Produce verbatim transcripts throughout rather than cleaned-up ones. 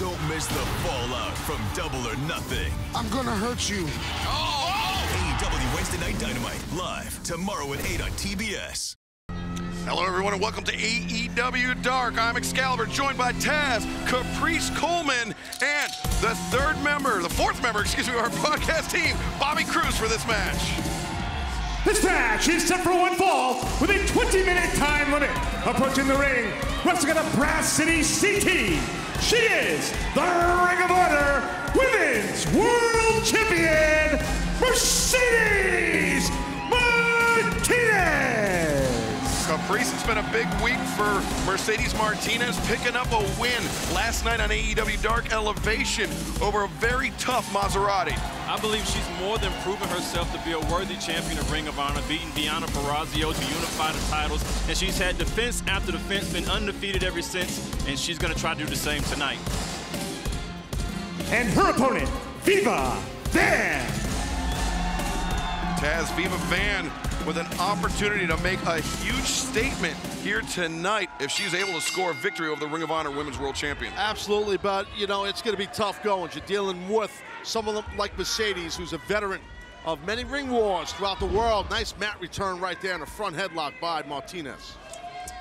Don't miss the fallout from Double or Nothing. I'm gonna hurt you. Oh! A E W Wednesday Night Dynamite, live tomorrow at eight on T B S. Hello, everyone, and welcome to A E W Dark. I'm Excalibur, joined by Taz, Caprice Coleman, and the third member, the fourth member, excuse me, of our broadcast team, Bobby Cruz, for this match. This match is set for one fall with a twenty minute time limit. Approaching the ring, wrestling out of Brass City, C T. She is the Ring of Honor Women's World Champion, Mercedes Martinez. Caprice, it's been a big week for Mercedes Martinez, picking up a win last night on A E W Dark Elevation over a very tough Maserati. I believe she's more than proven herself to be a worthy champion of Ring of Honor, beating Diana Ferrazio to unify the titles, and she's had defense after defense, been undefeated ever since, and she's gonna try to do the same tonight. And her opponent, Viva Van. Taz, Viva Van with an opportunity to make a huge statement here tonight if she's able to score a victory over the Ring of Honor Women's World Champion. Absolutely, but, you know, it's going to be tough going. You're dealing with someone like Mercedes, who's a veteran of many ring wars throughout the world. Nice mat return right there in a front headlock by Martinez.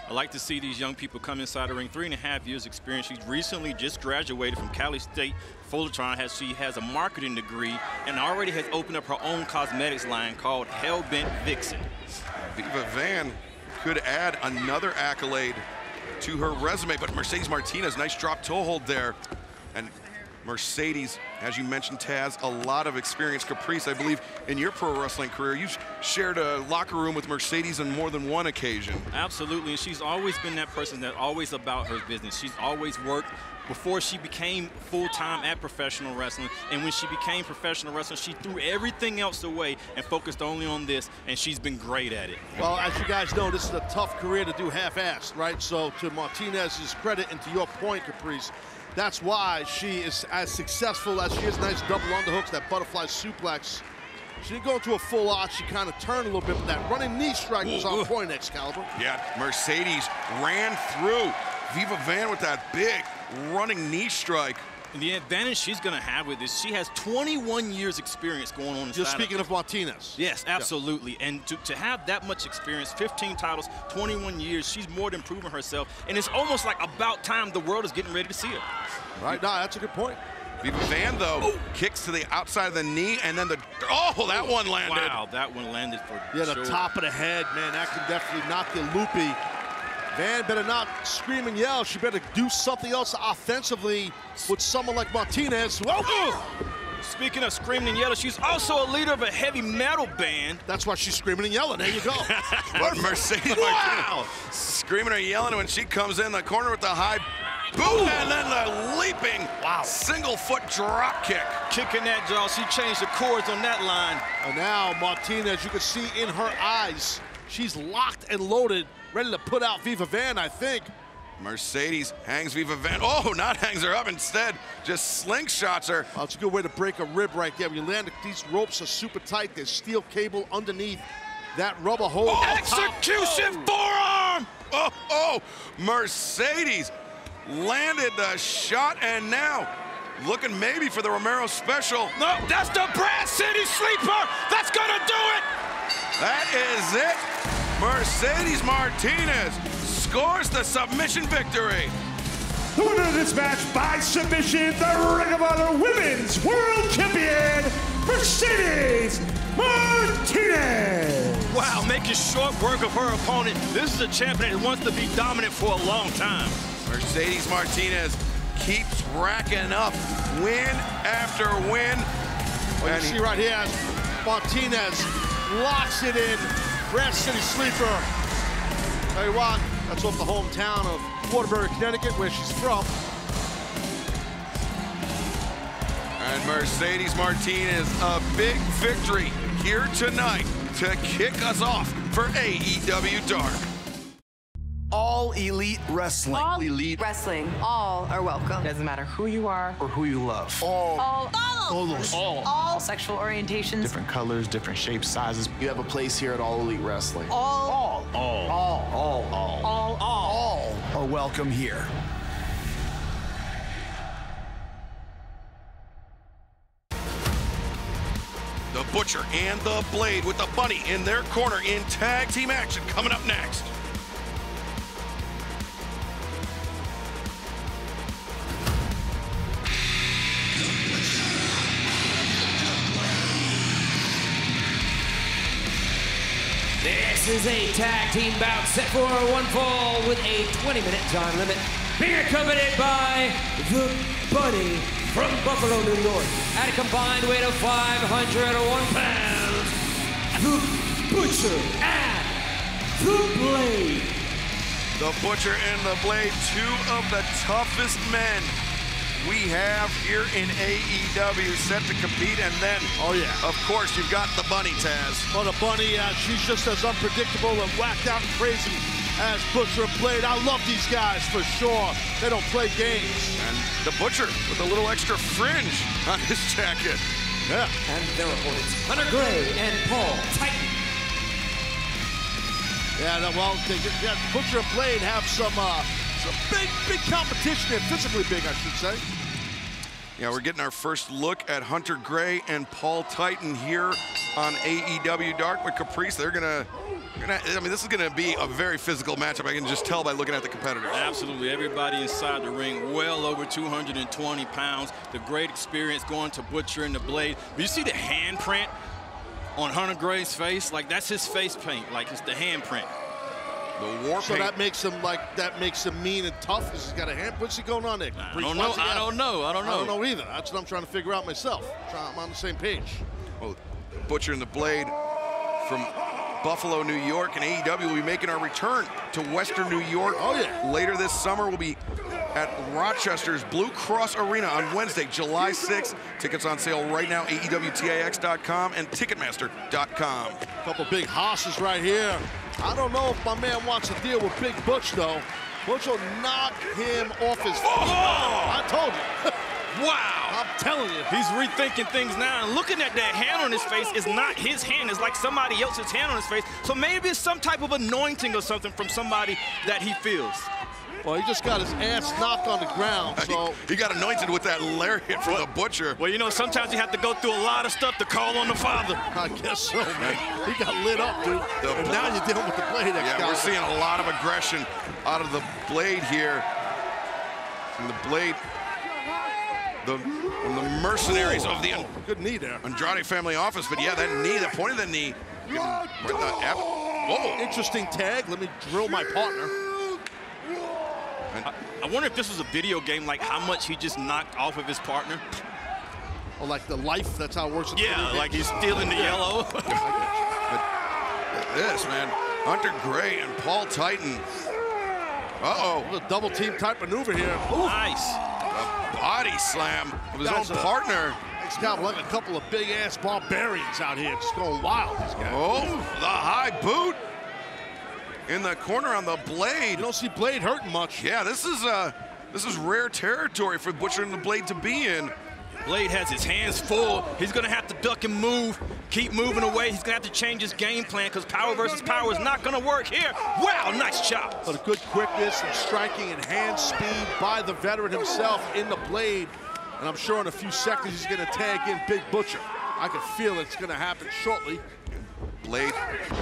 I like to see these young people come inside the ring. Three and a half years experience. She recently just graduated from Cali State Fullerton. Has, she has a marketing degree and already has opened up her own cosmetics line called Hellbent Vixen. Viva Van could add another accolade to her resume, but Mercedes Martinez, nice drop toe hold there. And Mercedes, as you mentioned, Taz, a lot of experience. Caprice, I believe in your pro wrestling career, you've shared a locker room with Mercedes on more than one occasion. Absolutely, and she's always been that person that's always about her business. She's always worked before she became full-time at professional wrestling, and when she became professional wrestling, she threw everything else away and focused only on this, and she's been great at it. Well, as you guys know, this is a tough career to do half-assed, right? So to Martinez's credit and to your point, Caprice, that's why she is as successful as she is. Nice double underhooks, that butterfly suplex. She didn't go into a full arch. She kind of turned a little bit, but that running knee strike was on point, Excalibur. Yeah, Mercedes ran through Viva Van with that big running knee strike. And the advantage she's going to have with this, she has twenty-one years experience going on. You're speaking of, of Martinez. Yes, absolutely. Yeah. And to, to have that much experience, fifteen titles, twenty-one years, she's more than proven herself. And it's almost like about time the world is getting ready to see her. Right, no, that's a good point. Viva Van, though, oh. kicks to the outside of the knee, and then the, oh, that one landed. Wow, that one landed for Yeah, the sure. top of the head, man, that can definitely knock you loopy. Van better not scream and yell. She better do something else offensively with someone like Martinez. Whoa. Speaking of screaming and yelling, she's also a leader of a heavy metal band. That's why she's screaming and yelling. There you go. What Mercedes wow. Martinez. Screaming and yelling when she comes in the corner with the high boom. And then the leaping wow. single foot drop kick. Kicking that jaw. She changed the chords on that line. And now Martinez, you can see in her eyes, she's locked and loaded, ready to put out Viva Van, I think. Mercedes hangs Viva Van. Oh, not hangs her up. Instead, just slingshots her. Well, it's a good way to break a rib right there. When you land, these ropes are super tight. There's steel cable underneath that rubber hole. Oh, execution oh. forearm! Oh, oh, Mercedes landed the shot, and now looking maybe for the Romero special. No, that's the Brass City Sleeper. That's gonna do it. That is it. Mercedes Martinez scores the submission victory. The winner of this match by submission, the Ring of Honor Women's World Champion, Mercedes Martinez. Wow, making short work of her opponent. This is a champion that wants to be dominant for a long time. Mercedes Martinez keeps racking up win after win. Well, you see right here, Martinez locks it in. Brass City Sleeper. Tell you what, that's off the hometown of Waterbury, Connecticut, where she's from. And Mercedes Martinez, a big victory here tonight to kick us off for A E W Dark. All elite wrestling. All elite wrestling. All are welcome. Doesn't matter who you are or who you love. All. All. All. All. All sexual orientations. Different colors, different shapes, sizes. You have a place here at All Elite Wrestling. All. All. All. All. All. All. All. All. All are welcome here. Butcher and The Blade with The Bunny in their corner in tag team action coming up next. This is a tag team bout set for one fall with a twenty minute time limit. Being accompanied by The Bunny from Buffalo, New York, at a combined weight of five hundred one pounds. The Butcher and The Blade. The Butcher and The Blade, two of the toughest men we have here in A E W, set to compete. And then, oh yeah, of course, you've got the Bunny, Taz. Well, the Bunny, uh, she's just as unpredictable and whacked out and crazy as Butcher and Blade. I love these guys for sure. They don't play games. And the Butcher with a little extra fringe on his jacket. Yeah. And their opponents, Hunter Gray and Paul Titan. Yeah, well, they, yeah, Butcher and Blade have some... Uh, It's a big, big competition, and physically big, I should say. Yeah, we're getting our first look at Hunter Gray and Paul Titan here on A E W Dark with Caprice. They're gonna, gonna, I mean, this is gonna be a very physical matchup. I can just tell by looking at the competitors. Absolutely, everybody inside the ring, well over two hundred twenty pounds. The great experience going to Butcher and the Blade. But you see the handprint on Hunter Gray's face? Like, that's his face paint, like it's the handprint. The war so paint. That makes him like that makes him mean and tough because he's got a hand. What's he going on there? I don't know. I don't know. I don't know. I don't know either. That's what I'm trying to figure out myself. I'm on the same page. Well, Butcher and the Blade from Buffalo, New York, and A E W will be making our return to Western New York. Oh yeah. Later this summer, we'll be at Rochester's Blue Cross Arena on Wednesday, July sixth. Tickets on sale right now, A E W T I X dot com and Ticketmaster dot com. A couple big hosses right here. I don't know if my man wants to deal with Big Butch, though. Butch will knock him off his feet. Oh! I told you. Wow. I'm telling you. He's rethinking things now. And looking at that hand on his face is not his hand. It's like somebody else's hand on his face. So maybe it's some type of anointing or something from somebody that he feels. Well, he just got his ass knocked on the ground, so... He, he got anointed with that lariat from the Butcher. Well, you know, sometimes you have to go through a lot of stuff to call on the Father. I guess so, man. He got lit up, dude. The and now you're dealing with the Blade. Yeah, guy. We're seeing a lot of aggression out of the Blade here. And the Blade... The, from the mercenaries oh, of the... Good knee there. Andrade family office, but yeah, that knee, the point of the knee... Right the oh. Interesting tag. Let me drill my partner. I, I wonder if this was a video game, like how much he just knocked off of his partner. Oh, like the life, that's how it works. Yeah, like he's stealing the yellow. But, but this, man, Hunter Gray and Paul Titan. Uh-oh. A double team type maneuver here. Ooh. Nice. A body slam of his that's own a, partner. It's got like a couple of big-ass barbarians out here. Just going wild, these guys. Oh, the high boot. In the corner on the Blade. You don't see Blade hurting much. Yeah, this is uh, this is rare territory for Butcher and the Blade to be in. Blade has his hands full. He's gonna have to duck and move, keep moving away. He's gonna have to change his game plan because power versus power is not gonna work here. Wow, nice chop. But a good quickness and striking and hand speed by the veteran himself in the Blade. And I'm sure in a few seconds he's gonna tag in Big Butcher. I can feel it's gonna happen shortly. Blade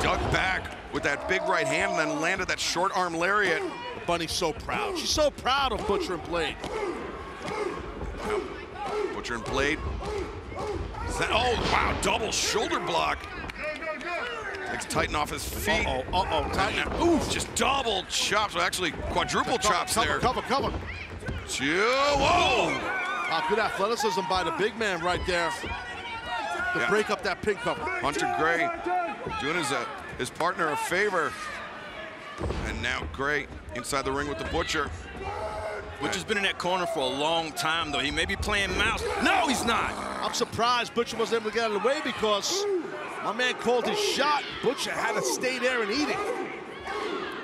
dug back with that big right hand and then landed that short arm lariat. The Bunny's so proud. She's so proud of Butcher and Blade. Butcher and Blade. Is that, oh, wow, double shoulder block. Takes Titan off his feet. Uh-oh, uh-oh, Titan. Ooh, just double chops, well, actually quadruple cover, chops cover, there. Cover, cover, cover. Two, whoa! Wow, good athleticism by the big man right there to yeah. break up that pin cover. Hunter Gray doing his, uh, his partner a favor. And now Gray inside the ring with the Butcher. Butcher's been in that corner for a long time, though. He may be playing mouse. No, he's not. I'm surprised Butcher wasn't able to get out of the way because my man called his shot. Butcher had to stay there and eat it.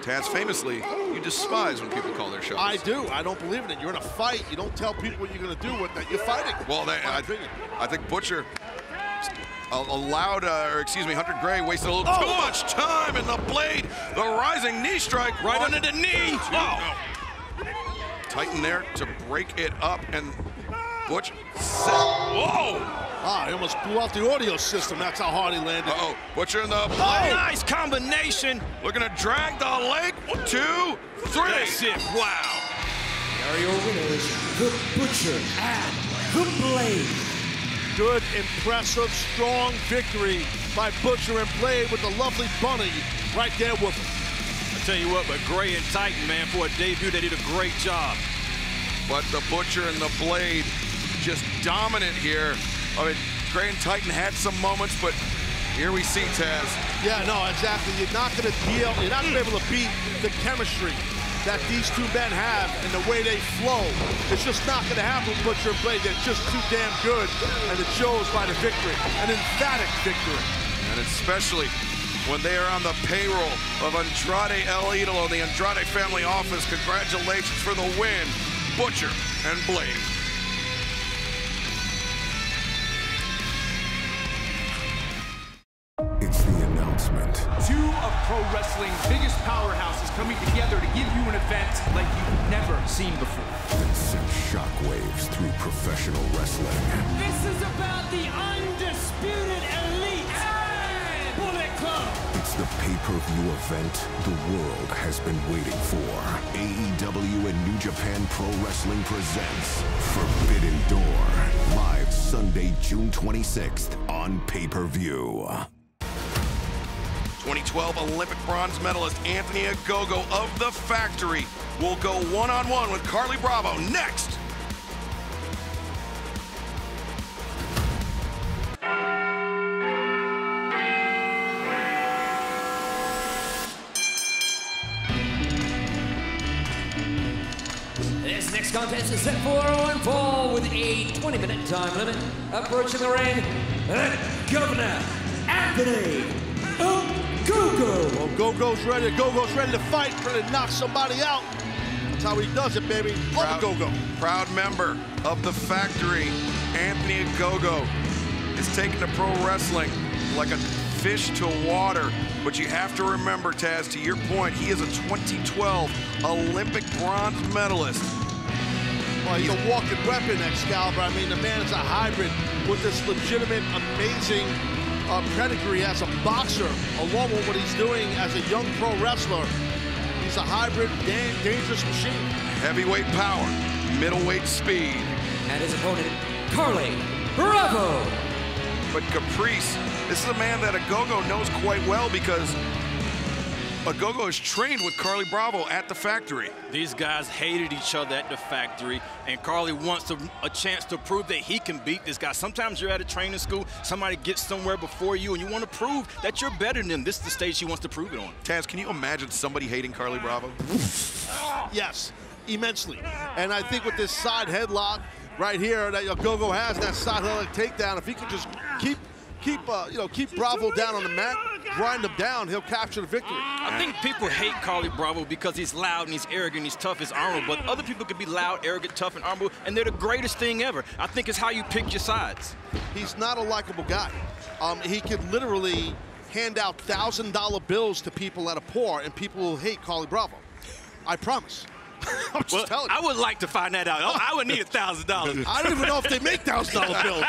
Taz, famously, you despise when people call their shots. I do. I don't believe in it. You're in a fight. You don't tell people what you're going to do with that. You're fighting. Well, that, I, th I think Butcher... allowed, uh, or excuse me, Hunter Gray wasted a little oh, too oh. much time in the Blade. The rising knee strike right under the knee. Oh. Titan there to break it up, and Butcher. Whoa! Ah, he almost blew out the audio system. That's how hard he landed. Uh-oh. Butcher in the... Oh, nice combination. Looking to drag the leg. One, two, three. That's it. Wow. The area winner is The Butcher and The Blade. Good, impressive, strong victory by Butcher and Blade with the lovely Bunny right there with him. I tell you what, but Gray and Titan, man, for a debut, they did a great job. But The Butcher and The Blade just dominant here. I mean, Gray and Titan had some moments, but here we see Taz. Yeah, no, exactly. You're not going to deal, you're not going to be able to beat the chemistry that these two men have and the way they flow. It's just not going to happen with Butcher and Blade. They're just too damn good, and it shows by the victory, an emphatic victory. And especially when they are on the payroll of Andrade El Idolo, the Andrade family office. Congratulations for the win, Butcher and Blade. Two of pro wrestling's biggest powerhouses coming together to give you an event like you've never seen before. That sent shockwaves through professional wrestling. This is about the undisputed elite and Bullet Club. It's the pay-per-view event the world has been waiting for. A E W and New Japan Pro Wrestling presents Forbidden Door. Live Sunday, June twenty-sixth on pay-per-view. twenty twelve Olympic bronze medalist Anthony Ogogo of The Factory will go one-on-one with Carly Bravo next. This next contest is set for one fall with a twenty minute time limit. Approaching the ring, Governor Anthony Ogogo. Go-Go! Oh, Go-Go's ready. Go-Go's ready to fight, ready to knock somebody out. That's how he does it, baby. Love Go-Go. Proud member of The Factory, Anthony Ogogo is taking to pro wrestling like a fish to water. But you have to remember, Taz, to your point, he is a twenty twelve Olympic bronze medalist. Well, he's a walking weapon, Excalibur. I mean, the man is a hybrid with this legitimate, amazing Uh, pedigree as a boxer, along with what he's doing as a young pro wrestler. He's a hybrid, dang, dangerous machine. Heavyweight power, middleweight speed. And his opponent, Carly Bravo. But Caprice, this is a man that Ogogo knows quite well because Ogogo is trained with Carly Bravo at The Factory. These guys hated each other at The Factory, and Carly wants a, a chance to prove that he can beat this guy. Sometimes you're at a training school, somebody gets somewhere before you, and you want to prove that you're better than them. This is the stage he wants to prove it on. Taz, can you imagine somebody hating Carly Bravo? Yes, immensely. And I think with this side headlock right here that Ogogo has, that side headlock takedown, if he could just keep Keep, uh, you know, keep Bravo down on the mat, grind him down, he'll capture the victory. I think people hate Carly Bravo because he's loud and he's arrogant, he's tough, he's honorable, but other people can be loud, arrogant, tough, and honorable, and they're the greatest thing ever. I think it's how you pick your sides. He's not a likable guy. Um, he could literally hand out one thousand dollar bills to people that are poor, and people will hate Carly Bravo. I promise. I'm just well, I would like to find that out. I would need a thousand dollars. I don't even know if they make thousand dollar bills.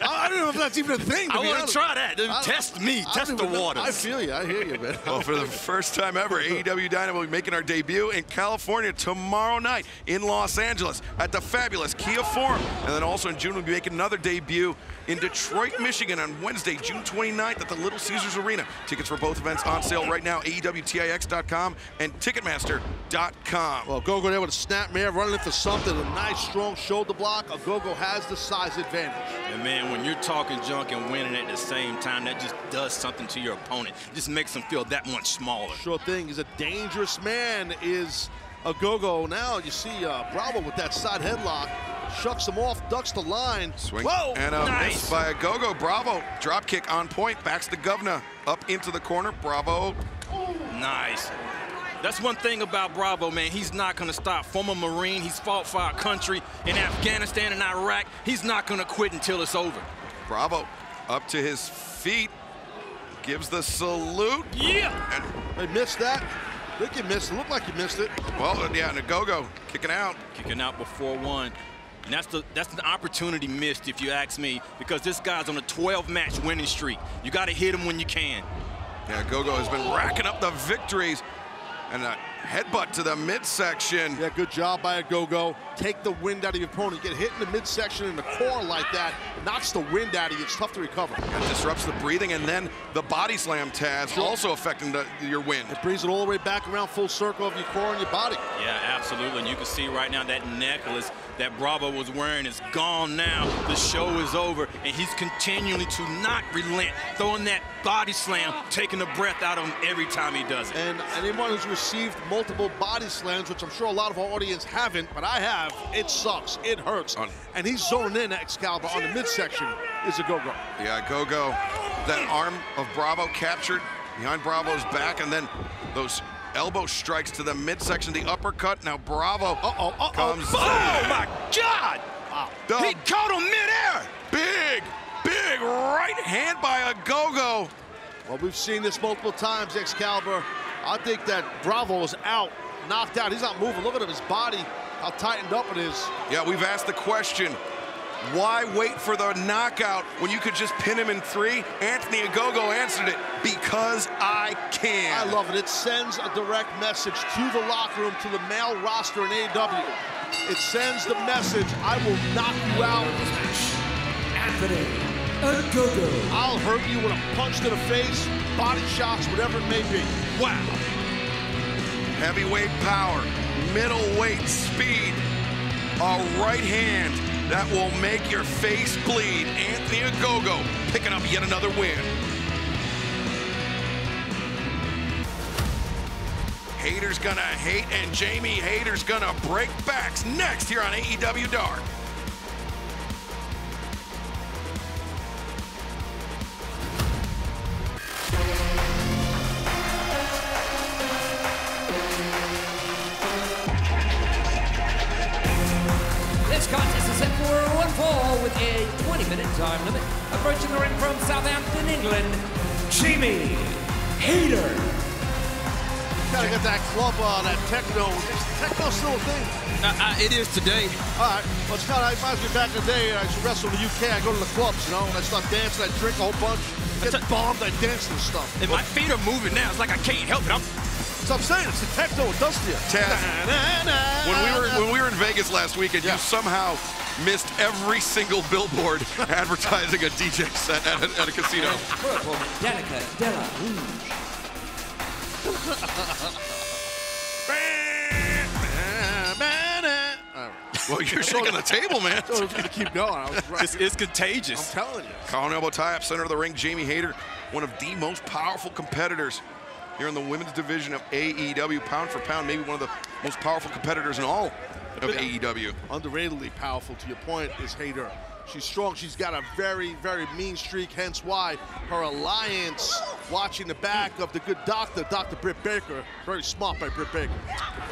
I don't know if that's even a thing. To I want to try that. I, test me. I, I test the waters. Know. I feel you. I hear you, man. Well, for the first time ever, A E W Dynamite will be making our debut in California tomorrow night in Los Angeles at the fabulous Kia Forum. And then also in June, we'll be making another debut in Detroit, Michigan on Wednesday, June twenty-ninth at the Little Caesars Arena. Tickets for both events on sale right now, A E W T I X dot com and Ticketmaster dot com. Well, go Ogogo there with a snapmare, running for something, a nice strong shoulder block. Ogogo has the size advantage. And man, when you're talking junk and winning at the same time, that just does something to your opponent. It just makes them feel that much smaller. Sure thing. He's a dangerous man, is Ogogo. Now you see uh, Bravo with that side headlock. Shucks him off, ducks the line. Swing. Whoa, and a nice miss by Ogogo. Bravo, drop kick on point, backs the governor up into the corner. Bravo. Ooh. Nice. That's one thing about Bravo, man. He's not going to stop. Former Marine, he's fought for our country in Afghanistan and Iraq. He's not going to quit until it's over. Bravo up to his feet, gives the salute. Yeah. And they missed that. I think you missed it. Looked like you missed it. Well, yeah, and Ogogo kicking out. Kicking out before one. And that's, the, that's an opportunity missed, if you ask me, because this guy's on a twelve match winning streak. You got to hit him when you can. Yeah, Gogo has been racking up the victories. And a headbutt to the midsection. Yeah, good job by Ogogo. Take the wind out of your opponent. You get hit in the midsection and the core like that. Knocks the wind out of you. It's tough to recover. It disrupts the breathing, and then the body slam, Taz, sure. also affecting the, your wind. It brings it all the way back around full circle of your core and your body. Yeah, absolutely. And you can see right now that necklace that Bravo was wearing is gone now. The show is over, and he's continually to not relent, throwing that body slam, taking the breath out of him every time he does it. And anyone who's received multiple body slams, which I'm sure a lot of our audience haven't, but I have, it sucks, it hurts. On. And he's zoned in at Excalibur on the midsection is a Go-Go. Yeah, Go-Go. That arm of Bravo captured behind Bravo's back, and then those elbow strikes to the midsection, the uppercut. Now Bravo uh-oh, uh-oh. comes. Oh my God! Wow. He caught him midair. Big, big right hand by Ogogo. Well, we've seen this multiple times, Excalibur. I think that Bravo is out, knocked out. He's not moving. Look at his body, how tightened up it is. Yeah, we've asked the question, why wait for the knockout when you could just pin him in three? Anthony Ogogo answered it, because I can. I love it. It sends a direct message to the locker room, to the male roster in A E W. It sends the message, I will knock you out. Anthony Ogogo. I'll hurt you with a punch to the face, body shots, whatever it may be. Wow. Heavyweight power, middleweight speed, a right hand that will make your face bleed. Anthony Ogogo picking up yet another win. Hayter's gonna hate, and Jamie Hayter's gonna break backs next here on A E W Dark. With a twenty minute time limit. Approaching the ring from Southampton, England, Jamie Hayter. Gotta get that club on, that techno. Is techno still a thing? Uh, uh, it is today. All right, well, it's kind of, it reminds me back in the day, I used to wrestle in the U K, I go to the clubs, you know, and I start dancing, I drink a whole bunch, get bombed, I dance and stuff. And my feet are moving now, it's like I can't help it. I'm That's what I'm saying, it's the techno, it does to you. Taz, when we were, when we were in Vegas last weekend, yeah. you somehow missed every single billboard advertising a D J set at a, at a casino. Well, you're shaking the table, man. I was gonna keep going. I was right. It's, it's contagious. I'm telling you. Collar elbow tie up, center of the ring. Jamie Hayter, one of the most powerful competitors here in the women's division of A E W, pound for pound, maybe one of the most powerful competitors in all of A E W. Underratedly powerful, to your point, is Hayter. She's strong, she's got a very, very mean streak, hence why her alliance, watching the back of the good doctor, Dr. Britt Baker, very smart by Britt Baker.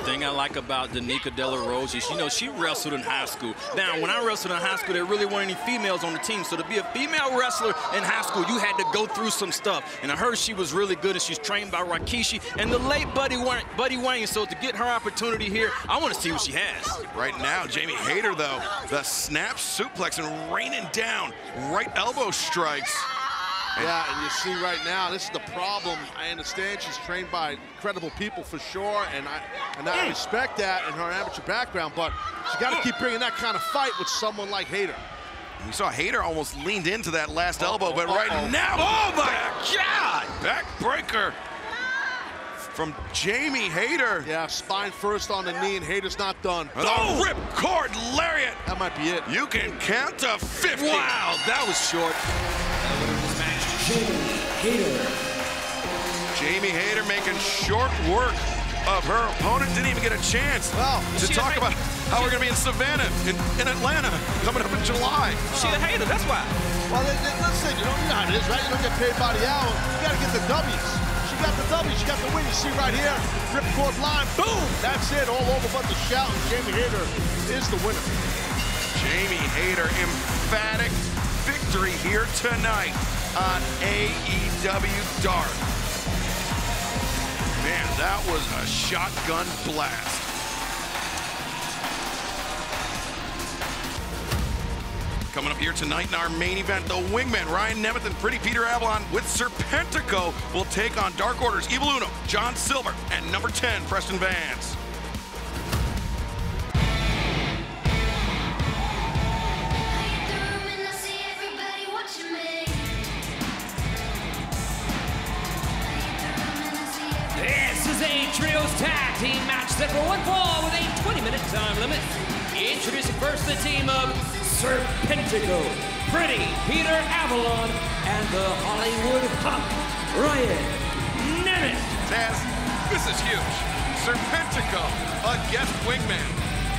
The thing I like about Danica De La Rosa is, you know, she wrestled in high school. Now, when I wrestled in high school, there really weren't any females on the team, so to be a female wrestler in high school, you had to go through some stuff. And I heard she was really good, and she's trained by Rikishi and the late Buddy Wayne, Buddy Wayne, so to get her opportunity here, I want to see what she has. Right now, Jamie Hayter, though, the snap suplex and raining down right elbow strikes. Yeah, and you see right now, this is the problem. I understand she's trained by incredible people for sure, and I and I respect that in her amateur background, but she got to keep bringing that kind of fight with someone like Hayter. We saw Hayter almost leaned into that last uh-oh, elbow, but uh-oh. right now, oh my God! Backbreaker from Jamie Hayter. Yeah, spine first on the knee, and Hayter's not done. Oh, oh. Ripcord lariat. That might be it. You can count to fifty. Wow, that was short. Jamie Hayter. Jamie Hayter making short work of her opponent. Didn't even get a chance well, to talk about how we're gonna be in Savannah, in, in Atlanta, coming up in July. She a hater, that's why. Well, listen, you don't know how it is, right? You don't get paid by the hour. You gotta get the W's. She got the W, she got the win. You see right here, ripcord line, boom! That's it, all over but the shout. Jamie Hayter is the winner. Jamie Hayter, emphatic victory here tonight on A E W Dark. Man, that was a shotgun blast. Coming up here tonight in our main event, the Wingman, Ryan Nemeth and Pretty Peter Avalon with Serpentico will take on Dark Order's Evil Uno, John Silver, and number ten, Preston Vance. Trios tag team match set for one fall with a twenty minute time limit. Introducing first the team of Serpentico, Pretty Peter Avalon, and the Hollywood Hawk, Ryan Nemeth. Taz, this is huge. Serpentico against Wingman.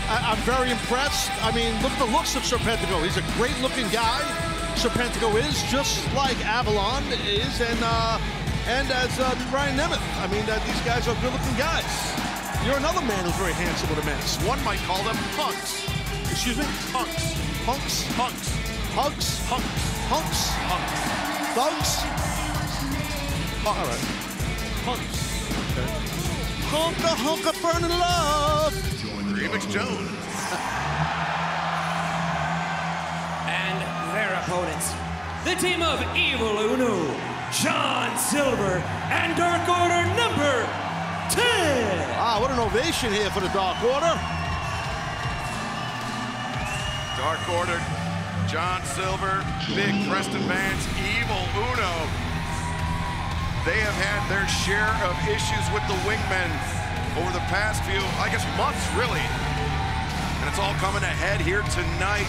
I I'm very impressed. I mean, look at the looks of Serpentico. He's a great looking guy. Serpentico is just like Avalon is, and uh, And as uh, Ryan Nemeth, I mean, uh, these guys are good-looking guys. You're another man who's very handsome with a mask. One might call them punks. Excuse me? Punks. Punks. Punks. Punks. Punks. Punks. Punks. Thugs. Punks. All right. Punks. Okay. Honka, honka, burn in love. Remix Jones. And their opponents, the team of Evil Uno, John Silver, and Dark Order number ten. Wow, what an ovation here for the Dark Order. Dark Order, John Silver, Big Preston Vance, Evil Uno. They have had their share of issues with the Wingmen over the past few, I guess, months, really. And it's all coming ahead here tonight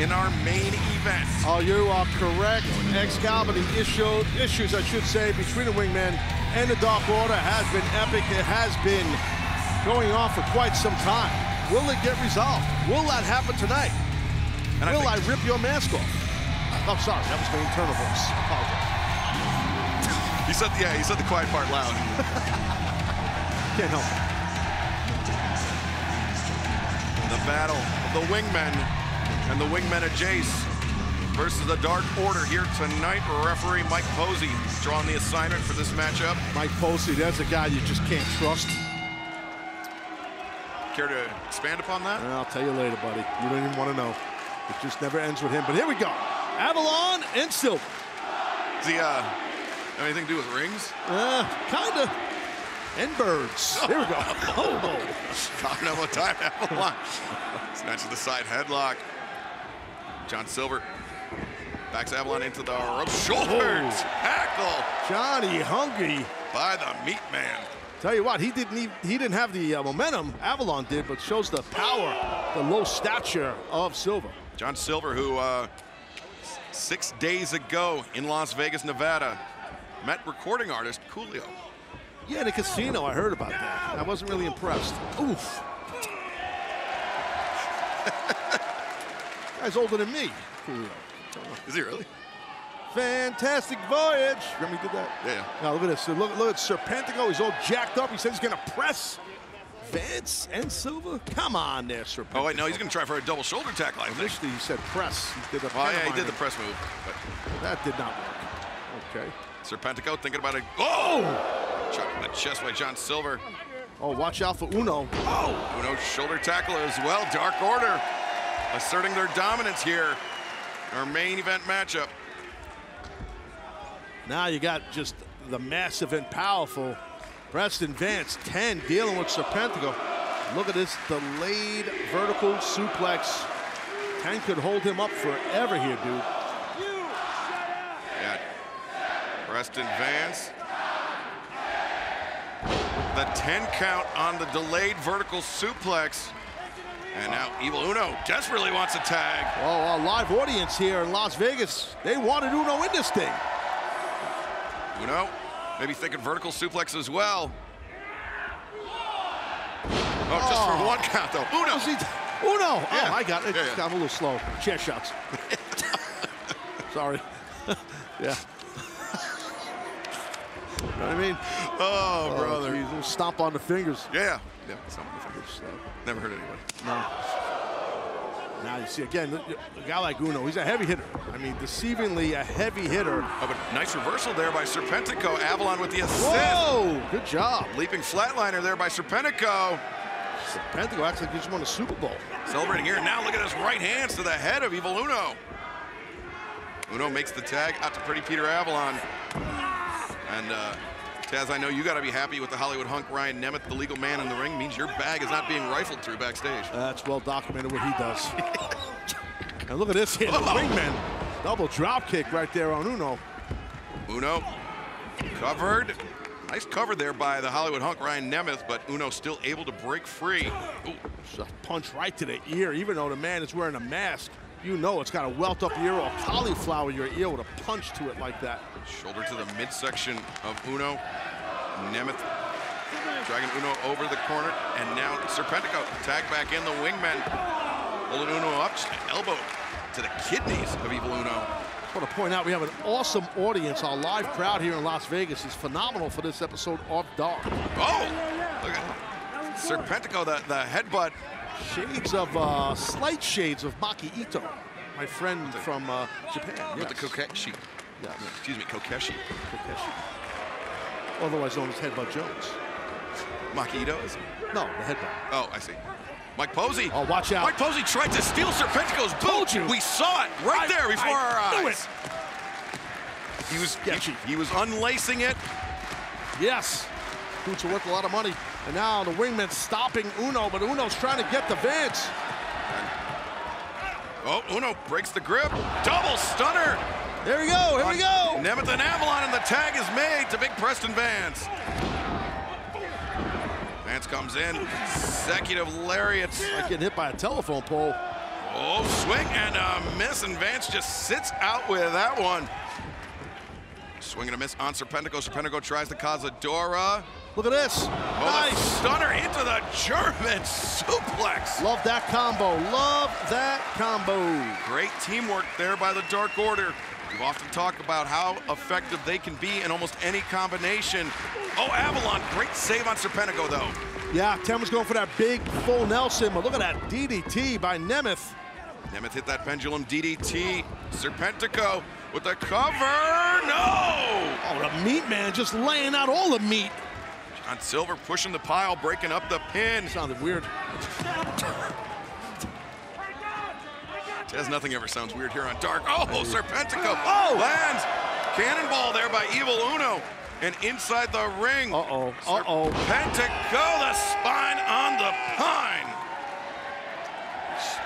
in our main event. Oh, you are correct. Excalibur, the issue, issues, I should say, between the Wingmen and the Dark Order has been epic. It has been going on for quite some time. Will it get resolved? Will that happen tonight? And Will I, I rip your mask off? I'm sorry, that was my internal voice. I apologize. He said, yeah, he said the quiet part loud. Can't help it. The battle of the Wingmen and the Wingmen of Jace versus the Dark Order here tonight. Referee Mike Posey drawing the assignment for this matchup. Mike Posey, that's a guy you just can't trust. Care to expand upon that? Well, I'll tell you later, buddy. You don't even want to know. It just never ends with him. But here we go. Avalon and Silver. Does he uh, have anything to do with rings? Uh, kind of. And birds. Here we go. Oh, no. Not enough time, Avalon. Snatches the side headlock. John Silver backs Avalon into the rope. Shoulder tackle. Johnny Hungry by the Meat Man. Tell you what, he didn't even, he didn't have the uh, momentum Avalon did, but shows the power, the low stature of Silver. John Silver, who uh, six days ago in Las Vegas, Nevada, met recording artist Coolio. Yeah, in a casino. I heard about that. I wasn't really impressed. Oof. Guy's older than me. Is he really? Fantastic voyage. Remember he did that? Yeah. Now look at this. Look, look at Serpentico. He's all jacked up. He said he's going to press Vance and Silver. Come on there, Serpentico. Oh, wait, no. He's going to try for a double shoulder tackle, I think. Initially, he said press. He did a oh, yeah, he did the press move. But that did not work. Okay. Serpentico thinking about it. Oh! Chucking the chest by John Silver. Oh, watch out for Uno. Oh! Uno's shoulder tackle as well. Dark Order asserting their dominance here. Our main event matchup. Now you got just the massive and powerful Preston Vance, ten, dealing with Serpentico. Look at this delayed vertical suplex. ten could hold him up forever here, dude. Yeah. Preston Vance. The ten count on the delayed vertical suplex. And now Evil Uno desperately wants a tag. Well, a live audience here in Las Vegas. They wanted Uno in this thing. Uno, maybe thinking vertical suplex as well. Oh, oh. Just for one count, though. Uno. Uno. Yeah. Oh, I got it. Yeah, yeah. I'm a little slow. Chair shots. Sorry. Yeah. You know what I mean? Oh, oh brother. Geez. Stomp on the fingers. Yeah. Yeah, stomp on the fingers. Never hurt anybody. No. Now you see, again, a guy like Uno, he's a heavy hitter. I mean, deceivingly a heavy hitter. Oh, but nice reversal there by Serpentico. Avalon with the assist. Whoa, good job. Leaping flatliner there by Serpentico. Serpentico actually just won a Super Bowl. Celebrating here. Now look at his right hands to the head of Evil Uno. Uno makes the tag out to Pretty Peter Avalon. And uh, Taz, I know you got to be happy with the Hollywood hunk Ryan Nemeth, the legal man in the ring. Means your bag is not being rifled through backstage. That's well documented what he does. And look at this hit. Oh. Ringman. Double drop kick right there on Uno. Uno covered. Nice cover there by the Hollywood hunk Ryan Nemeth, but Uno still able to break free. Ooh. Just a punch right to the ear, even though the man is wearing a mask. You know it's got to welt up your ear or cauliflower your ear with a punch to it like that. Shoulder to the midsection of Uno. Nemeth dragging Uno over the corner, and now Serpentico tag back in, the wingman pulling Uno up, just an elbow to the kidneys of Evil Uno. I want to point out we have an awesome audience. Our live crowd here in Las Vegas is phenomenal for this episode of Dark. Oh, look at Serpentico, the, the headbutt. Shades of, uh, slight shades of Maki Ito, my friend the, from uh, Japan. Yes. With the Kokeshi. Yes. Excuse me, Kokeshi. Kokeshi. Otherwise known as Headbutt Jones. Maki Ito is? No, the headbutt. Oh, I see. Mike Posey. Oh, watch out. Mike Posey tried to steal Serpentico's boot. You. We saw it right I, there before I our knew eyes. It. He was sketchy. He, he was unlacing it. Yes. Boots are worth a lot of money. And now the wingman stopping Uno, but Uno's trying to get the Vance. Oh, Uno breaks the grip. Double stunner. There we go. Here we go. Nemeth and Avalon, and the tag is made to big Preston Vance. Vance comes in. Executive lariats. It's like getting hit by a telephone pole. Oh, swing and a miss, and Vance just sits out with that one. Swing and a miss on Serpentico. Serpentico tries the Cazadora. Look at this. Oh, nice. Stunner into the German suplex. Love that combo. Love that combo. Great teamwork there by the Dark Order. We've often talked about how effective they can be in almost any combination. Oh, Avalon. Great save on Serpentico, though. Yeah, Tem was going for that big full Nelson, but look at that D D T by Nemeth. Nemeth hit that pendulum D D T. Serpentico with the cover. No! Oh, the meat man just laying out all the meat. John Silver pushing the pile, breaking up the pin. Sounded weird. Taz, nothing ever sounds weird here on Dark. Oh, Serpentico oh. lands. Cannonball there by Evil Uno. And inside the ring. Uh-oh, uh-oh. Serpentico, the spine on the pine.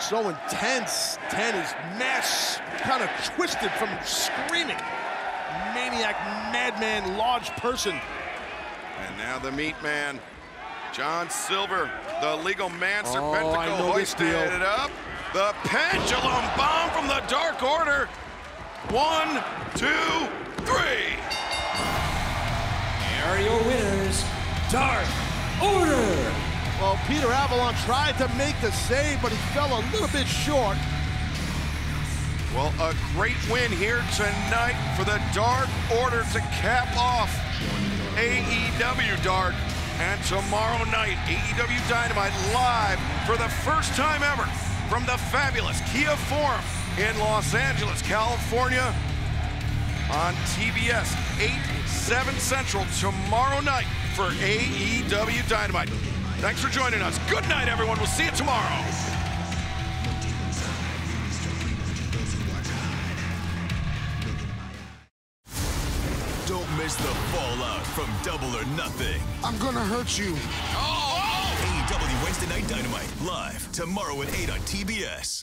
So intense. Ten is mesh, kind of twisted from screaming. Maniac, madman, large person. And now the meat man, John Silver, the legal man, oh, Serpentico hoisted it up. The pendulum bomb from the Dark Order. One, two, three. Here are your winners, Dark Order. Well, Peter Avalon tried to make the save, but he fell a little bit short. Well, a great win here tonight for the Dark Order to cap off A E W Dark, and tomorrow night, A E W Dynamite live for the first time ever from the fabulous Kia Forum in Los Angeles, California, on T B S, eight, seven Central tomorrow night for A E W Dynamite. Thanks for joining us. Good night, everyone. We'll see you tomorrow. The fallout from Double or Nothing. I'm gonna hurt you. Oh! A E W Wednesday Night Dynamite live tomorrow at eight on T B S.